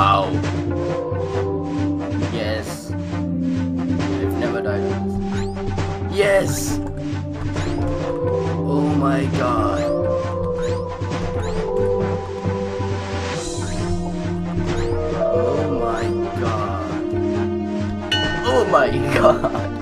Wow. Yes. I've never died on this. Yes! Oh my god. Oh my god. Oh my god.